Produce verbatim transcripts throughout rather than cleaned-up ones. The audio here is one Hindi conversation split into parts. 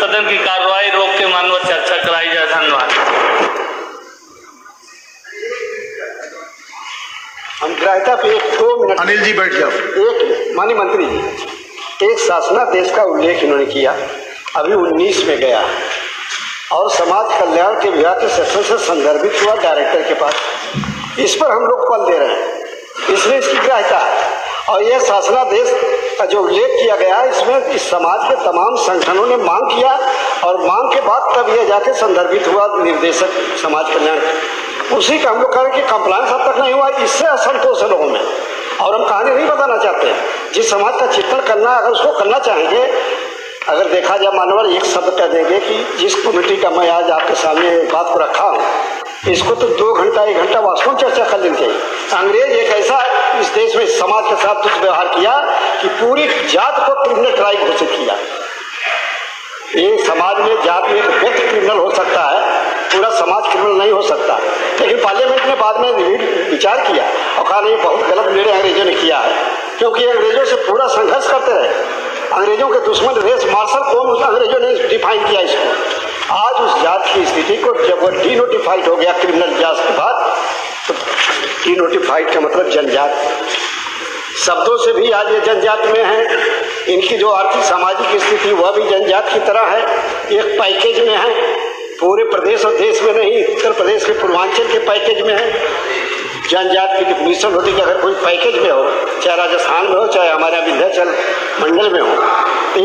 सदन की कार्रवाई रोक के मानव चर्चा कराई जाए। धन्यवाद। हम ग्राह्यता पे एक दो मिनट अनिल जी बैठ जाओ। एक माननीय मंत्री जी, एक शासनादेश का उल्लेख इन्होंने किया, अभी उन्नीस में गया और समाज कल्याण के विभाग के सेक्शन से संदर्भित हुआ डायरेक्टर के पास। इस पर हम लोग पल दे रहे हैं, इसलिए इसकी ग्राह्यता और यह शासनादेश का जो उल्लेख किया गया, इसमें इस समाज के तमाम संगठनों ने मांग किया और मांग के बाद तब यह जाके संदर्भित हुआ निर्देशक समाज कल्याण। उसी का हम लोग कह रहे हैं कि कंप्लायंस अब तक नहीं हुआ, इससे असंतोष है लोगों में और हम कहानी नहीं बताना चाहते। जिस समाज का चित्रण करना, अगर उसको करना चाहेंगे, अगर देखा जाए मानवर एक शब्द कह देंगे कि जिस कमेटी का मैं आज आपके सामने बात को रखा हूँ, इसको तो दो घंटा एक घंटा वास्तव में चर्चा कर लेनी चाहिए। अंग्रेज एक ऐसा इस देश में समाज के साथ दुर्व्यवहार किया कि पूरी जात को क्रिमिनल ट्राइब घोषित किया। ये समाज में जात में एक व्यक्ति क्रिमिनल हो सकता है, पूरा समाज क्रिमिनल नहीं हो सकता। लेकिन पार्लियामेंट ने बाद में विचार किया और कहा नहीं, बहुत गलत निर्णय अंग्रेजों ने किया है, क्योंकि अंग्रेजों से पूरा संघर्ष करते रहे। अंग्रेजों के दुश्मन रेस मार्शल कौन, उस अंग्रेजों ने डिफाइन किया इसको। आज उस जात की स्थिति को जब वो डीनोटिफाइड हो गया क्रिमिनल जात के बाद, तो डीनोटिफाइड का मतलब जनजात शब्दों से भी आज ये जनजात में है। इनकी जो आर्थिक सामाजिक स्थिति वह भी जनजात की तरह है, एक पैकेज में है। पूरे प्रदेश और देश में नहीं, उत्तर प्रदेश के पूर्वांचल के पैकेज में है। जनजात की डिफिनीशन होती कि अगर कोई पैकेज में हो, चाहे राजस्थान में हो, चाहे हमारे विंध्याचल मंडल में हो,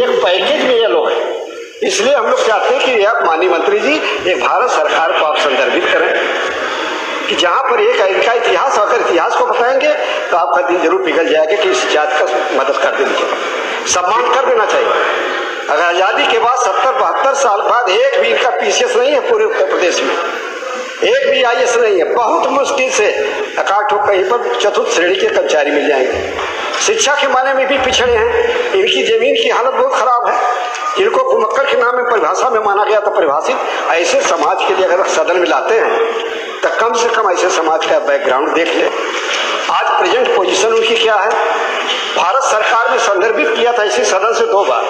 एक पैकेज में ये लोग हैं। इसलिए हम लोग चाहते हैं कि आप माननीय मंत्री जी एक भारत सरकार को आप संदर्भित करें कि जहाँ पर एक इनका इतिहास, अगर इतिहास को बताएंगे तो आपका दिल जरूर पिघल जाएगा कि इस जात का मदद कर देनी चाहिए, सम्मान कर देना चाहिए। अगर आज़ादी के बाद सत्तर बहत्तर साल बाद एक भी इनका पीसीएस नहीं है, पूरे उत्तर प्रदेश में एक भी आई एस नहीं है। बहुत मुश्किल से अकाठ हो कहीं पर चतुर्थ श्रेणी के कर्मचारी मिल जाएंगे। शिक्षा के माने में भी पिछड़े हैं, इनकी जमीन की हालत बहुत खराब है। इनको घुमक्कर के नाम में परिभाषा में माना गया था परिभाषित। ऐसे समाज के लिए अगर सदन में लाते हैं तो कम से कम ऐसे समाज का बैकग्राउंड देख ले। आज प्रेजेंट पोजिशन उनकी क्या है, भारत सरकार ने संदर्भित किया था इसी सदन से दो बार,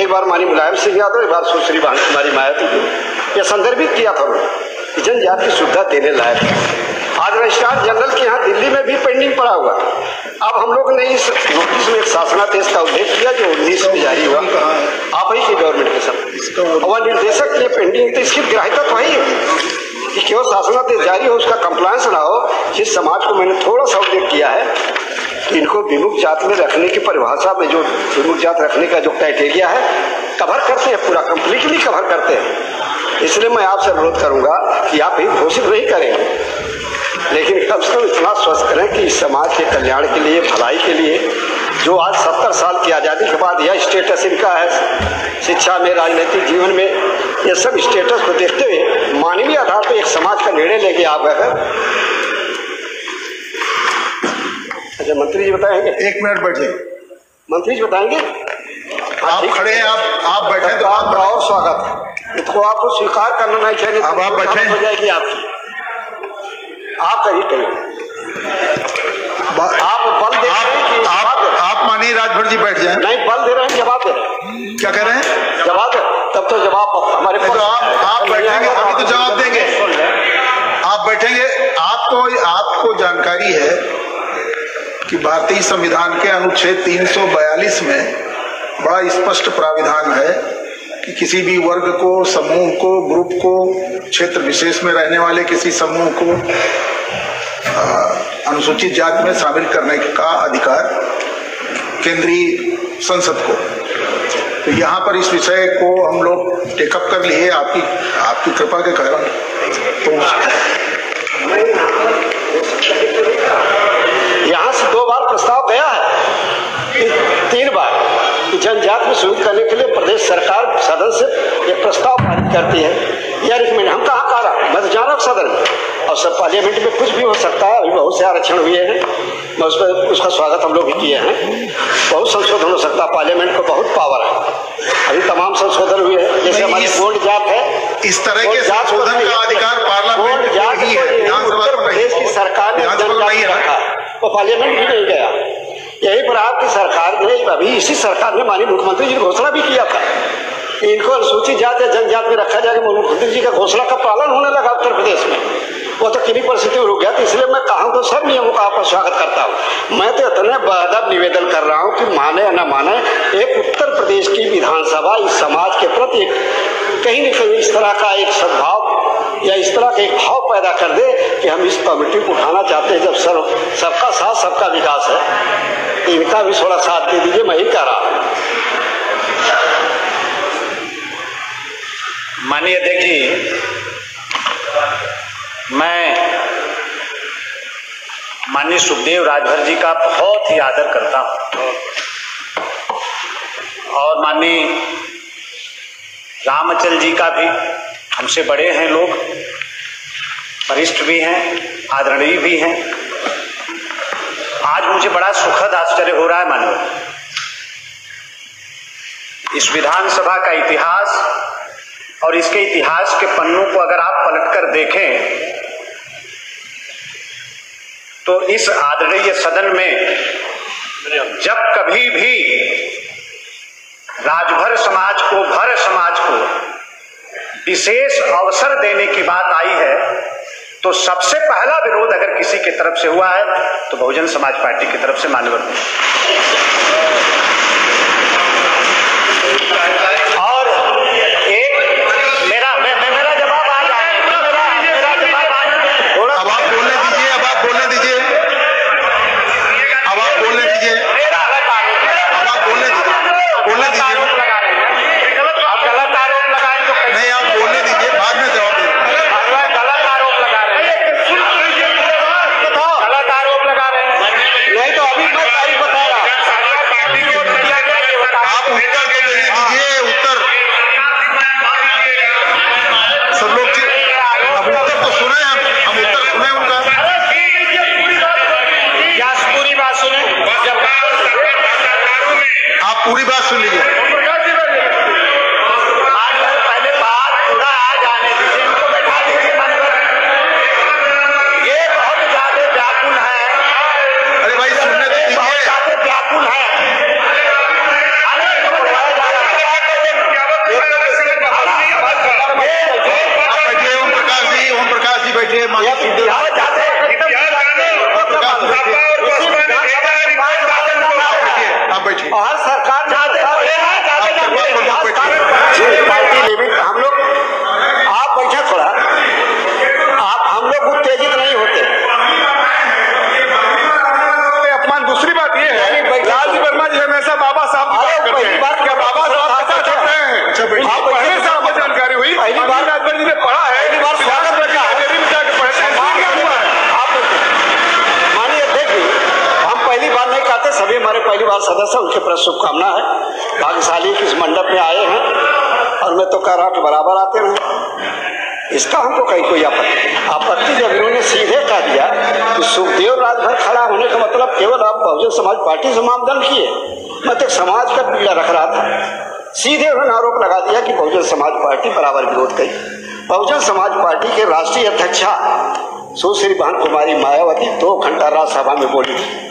एक बार माननीय मुलायम सिंह यादव, एक बार सुश्री कुमारी मायावती को यह संदर्भित किया था उन्होंने, जनजात की सुविधा देने लायक। आज रजिस्ट्रार जनरल के यहाँ दिल्ली में भी पेंडिंग पड़ा हुआ। अब हम लोग ने इस नोटिस में एक शासनादेश का उल्लेख किया जो उन्नीस में जारी हुआ आप ही की गवर्नमेंट के साथ, और निर्देशक के पेंडिंग। तो इसकी ग्राह्यता तो है कि केवल शासनादेश जारी हो, उसका कंप्लायंस ना हो। जिस समाज को मैंने थोड़ा सा उल्लेख किया है, इनको विमुख जात में रखने की परिभाषा में जो विमुख जात रखने का जो क्राइटेरिया है, कवर करते हैं, पूरा कंप्लीटली कवर करते हैं। इसलिए मैं आपसे अनुरोध करूंगा कि आप ही घोषित नहीं करेंगे, लेकिन कम से कम इतना स्वस्थ करें कि इस समाज के कल्याण के लिए, भलाई के लिए, जो आज सत्तर साल की आज़ादी के बाद यह स्टेटस इनका है शिक्षा में, राजनीतिक जीवन में, यह सब स्टेटस को देखते हुए मानवीय आधार पर एक समाज का निर्णय लेके आप गए। अच्छा मंत्री जी बताएंगे, एक मिनट बैठे मंत्री जी बताएंगे। आप खड़े हैं, आप आप बैठे तो आपका और स्वागत है, इसको आपको स्वीकार करना नहीं चाहिए। अब आप बैठे हो जाएगी आपकी, आप कहीं कहीं आप बल दे रहे हैं कि आप आप माननीय राजभर जी बैठ जाए। नहीं, बल दे रहे हैं, जवाब दे रहे हैं। क्या कह रहे हैं? जवाब दे, तब तो जवाब हमारे पास। आप आप बैठेंगे तभी तो जवाब देंगे। आप बैठेंगे, आपको आपको जानकारी है कि भारतीय संविधान के अनुच्छेद तीन सौ बयालीस में बड़ा स्पष्ट प्राविधान है कि किसी भी वर्ग को, समूह को, ग्रुप को, क्षेत्र विशेष में रहने वाले किसी समूह को अनुसूचित जाति में शामिल करने का अधिकार केंद्रीय संसद को। तो यहाँ पर इस विषय को हम लोग टेकअप कर लिए आपकी आपकी कृपा के कारण। तो यहाँ से दो बार प्रस्ताव गया है, तीन बार, कि जनजात में सुविधा करने के लिए प्रदेश सरकार सदन से एक प्रस्ताव पारित करती है। यार इसमें हम कहाँ कहा रहा, मैं तो जाना सदन और सब पार्लियामेंट में कुछ भी हो सकता है। अभी बहुत से आरक्षण हुए हैं, मैं उस पर उसका स्वागत हम लोग भी किए हैं। बहुत संशोधन हो सकता है, पार्लियामेंट को बहुत पावर है, अभी तमाम संशोधन हुए हैं। जैसे हमारी गोल्ड जात है, इस तरह के संशोधन का अधिकार पार्लियामेंट को ही है। उत्तर प्रदेश की सरकार ने जनजाति रखा, पार्लियामेंट भी नहीं गया। यही पर आपकी सरकार ने, अभी इसी सरकार ने माननीय मुख्यमंत्री जी ने घोषणा भी किया था इनको अनुसूचित जाति या जनजाति में रखा जाएगा। मुख्यमंत्री जी का घोषणा का पालन होने लगा उत्तर प्रदेश में, वो तो किन्हीं परिस्थिति में रुक गया। तो इसलिए मैं कहा तो सब नियमों का आपका स्वागत करता हूँ। मैं तो इतने बदब निवेदन कर रहा हूँ कि माने न माने, एक उत्तर प्रदेश की विधानसभा इस समाज के प्रति कहीं न कहीं इस तरह का एक सद्भाव या इस तरह का एक भाव पैदा कर दे कि हम इस कमेटी को उठाना चाहते हैं। जब सर्व सबका साथ सबका विकास है, तो इनका भी थोड़ा साथ दे दीजिए, मैं ही कह रहा हूँ। माननीय अध्यक्ष जी, मैं माननीय सुखदेव राजभर जी का बहुत ही आदर करता हूँ और माननीय रामचल जी का भी। हमसे बड़े हैं लोग, वरिष्ठ भी हैं, आदरणीय भी हैं। आज मुझे बड़ा सुखद आश्चर्य हो रहा है मानो, इस विधानसभा का इतिहास और इसके इतिहास के पन्नों को अगर आप पलटकर देखें तो इस आदरणीय सदन में जब कभी भी राजभर समाज को, भर समाज को विशेष अवसर देने की बात आई है तो सबसे पहला विरोध अगर किसी की तरफ से हुआ है तो बहुजन समाज पार्टी की तरफ से मानवर और एक मेरा मैं, मैं मेरा जवाब आ रहा है, मेरा जवाब आ रहा है। थोड़ा अब आप बोलने दीजिए, अब आप बोलने दीजिए, अब आप बोलने दीजिए, अब आप बोलने दीजिए, बोलने दीजिए। पूरी बात सुन लीजिए। पहले बात पूरा आ जाने दीजिए, इनको बैठा दीजिए। ये बहुत ज्यादा व्याकुल है। अरे भाई सुनने तो दीजिए। बहुत ज्यादा व्याकुल है। ओम प्रकाश जी, ओम प्रकाश जी बैठे। आप बैठिए। हर सरकार पार्टी लिमिट हम लोग, आप बैठा थोड़ा, आप हम लोग उत्तेजित नहीं होते। अपमान। दूसरी बात ये है, लालजी वर्मा जी हमेशा बाबा साहब पहली बात क्या बाबा साहब का चल रहे हैं। अच्छा भाई, पहले से आपको जानकारी हुई, पहली बार राजभर जी ने पढ़ा है, पहली बार स्वागत रखा है। सभी हमारे पहली बार सदस्य हैं, उनके प्रति शुभकामना है। भाग्यशाली इस मंडप में आए हैं और मैं तो कह रहा हूँ कि बराबर आते रहें, इसका हमको कहीं कोई आपत्ति आपत्ति जब इन्होंने सीधे कह दिया कि सुखदेव राजभर खड़ा होने का मतलब केवल आप बहुजन समाज पार्टी से मापदंड किए। मैं तो समाज का पीड़ा रख रहा था, सीधे उन्होंने आरोप लगा दिया कि बहुजन समाज पार्टी बराबर विरोध करी। बहुजन समाज पार्टी के राष्ट्रीय अध्यक्षा सुश्री बहन कुमारी मायावती दो घंटा राज्यसभा में बोली थी,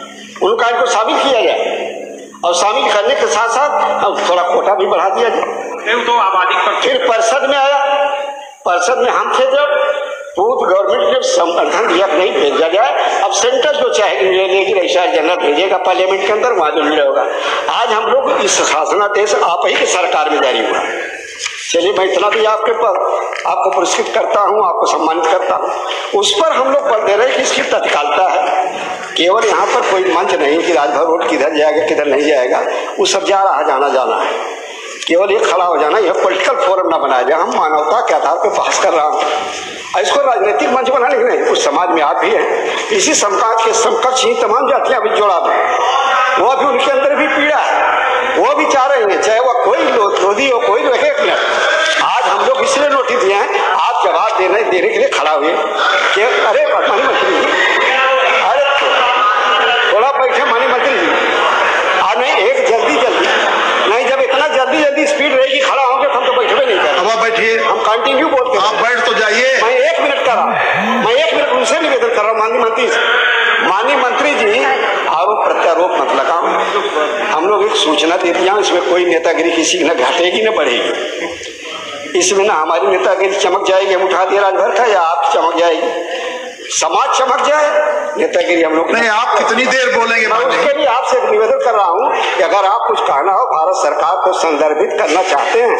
उनका इनको शामिल किया जाए और शामिल करने के साथ साथ थोड़ा कोटा भी बढ़ा दिया जाए। तो आबादी पर फिर परिषद में आया, परिषद में हम थे जब, बूथ गवर्नमेंट जब समर्थन दिया नहीं भेजा जाए, अब सेंटर जो चाहे लेकिन ऐसा जनरल भेजेगा पार्लियामेंट के अंदर, वहाँ जो निर्णय होगा। आज हम लोग इस शासनादेश आप ही की सरकार में जारी हुआ। चलिए मैं इतना भी आपके पर आपको पुरस्कृत करता हूँ, आपको सम्मानित करता हूँ। उस पर हम लोग बल दे रहे हैं कि इसकी तत्कालता है। केवल यहाँ पर कोई मंच नहीं कि राजभर रोड किधर जाएगा किधर नहीं जाएगा, वो सब जा रहा जाना जाना है। केवल ये खड़ा हो जाना, यह पॉलिटिकल फोरम ना बनाया जाए। हम मानवता के आधार पर बहस कर रहा हूँ, इसको राजनीतिक मंच बनाने के नहीं। उस समाज में आप भी हैं, इसी समाज के समकक्ष ही तमाम जातियाँ अभी जोड़ा दें, वह भी उनके अंदर भी पीड़ा है, वो भी चाह रहे हैं, चाहे वह कोई लोधी हो कोई रहे। आज हम लोग इसलिए नोटिस दिए हैं, आप जवाब देने देने के लिए खड़ा हुए। अरे माननीय मंत्री जी, अरे थोड़ा बैठे माननीय मंत्री जी। और नहीं एक जल्दी जल्दी नहीं, जब इतना जल्दी जल्दी स्पीड रहेगी खड़ा होंगे तो हम तो बैठे नहीं जाए। अब बैठिए, हम कंटिन्यू बोलते हैं। आप बैठ तो जाइए। मैं एक मिनट कर रहा हूँ, मैं एक मिनट उनसे निवेदन कर रहा हूँ। माननीय मंत्री जी, माननीय मंत्री जी, आरोप प्रत्यारोप मत लगाओ। हम लोग एक सूचना घोषणा दे दिया, इसमें कोई नेतागिरी किसी की न घटेगी न बढ़ेगी। इसमें ना हमारी नेतागिरी चमक जाएगी, हम उठा दिए रात भर का, या आप चमक जाएगी, समाज चमक जाए, नेतागिरी हम लोग नहीं। आप कितनी देर बोलेंगे? मैं उसके लिए आपसे निवेदन कर रहा हूँ कि अगर आप कुछ कहना हो, भारत सरकार को संदर्भित करना चाहते हैं,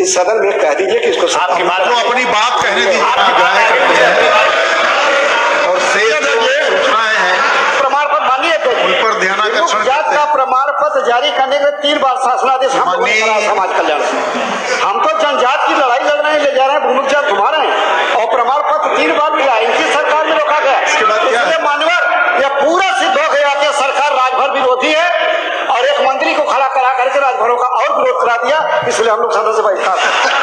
इस सदन में कह दीजिए कि इसको आपकी बात को अपनी बात कहने दी और प्रमाण पत्र मानिए उन पर ध्यान आकर्षण का प्रमाण पत्र जारी करने के तीन बार शासनादेश समाज कल्याण हम तो जनजात की लड़ाई लड़ रहे हैं, ले जा रहे हैं, भूमुख जात घुमा रहे हैं और प्रमाण पत्र तीन बार मिला, इनकी सरकार में रोका गया। मानवर यह पूरा सिद्ध हो गया कि सरकार राजभर विरोधी है और एक मंत्री को खड़ा करा करके राजभरों का और विरोध करा दिया, इसलिए हम लोग सदन से बहिष्कार